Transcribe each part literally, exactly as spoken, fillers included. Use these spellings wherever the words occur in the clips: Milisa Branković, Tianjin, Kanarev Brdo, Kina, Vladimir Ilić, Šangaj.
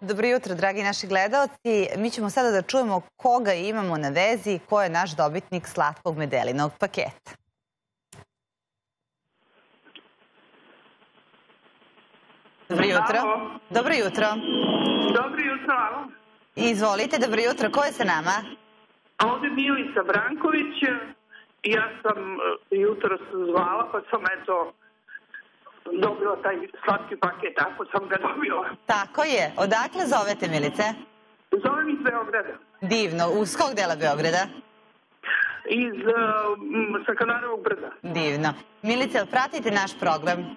Dobro jutro, dragi naši gledalci. Mi ćemo sada da čujemo koga imamo na vezi i ko je naš dobitnik slatkog medelinog paketa. Dobro jutro. Dobro jutro. Dobro jutro, alo. Izvolite, dobro jutro. Ko je sa nama? Ovdje Milisa Branković. Ja sam jutro zvala, pa sam eto dobila taj slatki paket, ako sam ga dobila. Tako je. Odakle zovete, Milice? Zovem iz Beograda. Divno. Uz kog dela Beograda? Iz Kanarevog brda. Divno. Milice, pratite naš program?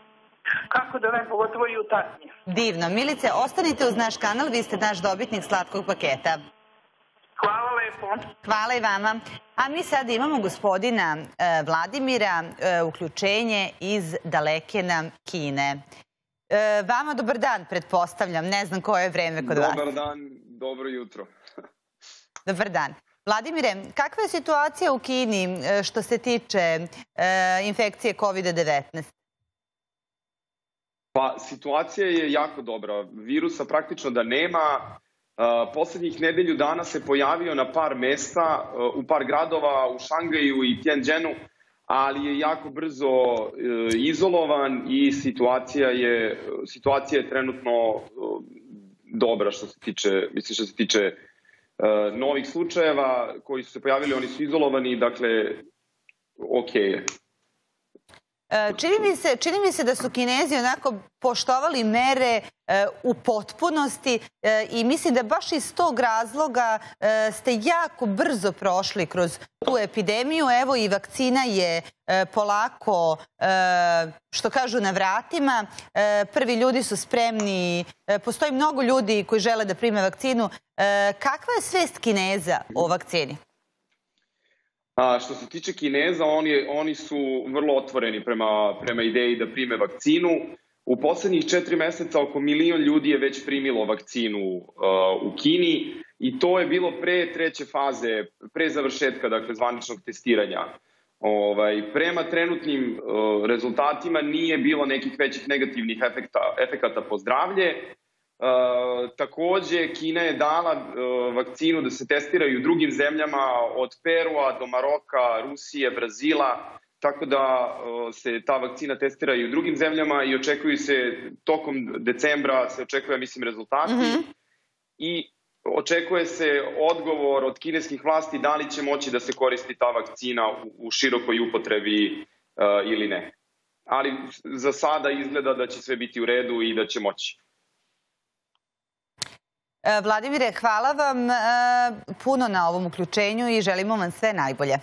Kako da ne, pogotovo i jutarnje. Divno. Milice, ostanite uz naš kanal, vi ste naš dobitnik slatkog paketa. Hvala lepo. Hvala i vama. A mi sada imamo gospodina Vladimira, uključenje iz daleke nam Kine. Vama dobar dan, pretpostavljam. Ne znam koje je vreme kod vas. Dobar dan, dobro jutro. Dobar dan. Vladimire, kakva je situacija u Kini što se tiče infekcije kovid devetnaest? Pa, situacija je jako dobra. Virusa praktično da nema. Poslednjih nedelju dana se pojavio na par mesta, u par gradova, u Šangaju i Tianjinu, ali je jako brzo izolovan i situacija je, situacija je trenutno dobra što se tiče, mislim što se tiče novih slučajeva koji su se pojavili, oni su izolovani, dakle, okej je. Čini mi se, čini mi se da su Kinezi onako poštovali mere u potpunosti i mislim da baš iz tog razloga ste jako brzo prošli kroz tu epidemiju. Evo i vakcina je polako, što kažu, na vratima. Prvi ljudi su spremni, postoji mnogo ljudi koji žele da prime vakcinu. Kakva je svest Kineza o vakcini? Što se tiče Kineza, oni su vrlo otvoreni prema ideji da prime vakcinu. U poslednjih četiri meseca oko milion ljudi je već primilo vakcinu u Kini i to je bilo pre treće faze, pre završetka zvaničnog testiranja. Prema trenutnim rezultatima nije bilo nekih većih negativnih efekata po zdravlje. Takođe, Kina je dala vakcinu da se testiraju u drugim zemljama, od Perua do Maroka, Rusije, Brazila, tako da se ta vakcina testira i u drugim zemljama i očekuju se, tokom decembra se očekuje, mislim, rezultati i očekuje se odgovor od kineskih vlasti da li će moći da se koristi ta vakcina u širokoj upotrebi ili ne. Ali za sada izgleda da će sve biti u redu i da će moći. Vladimire, hvala vam puno na ovom uključenju i želimo vam sve najbolje.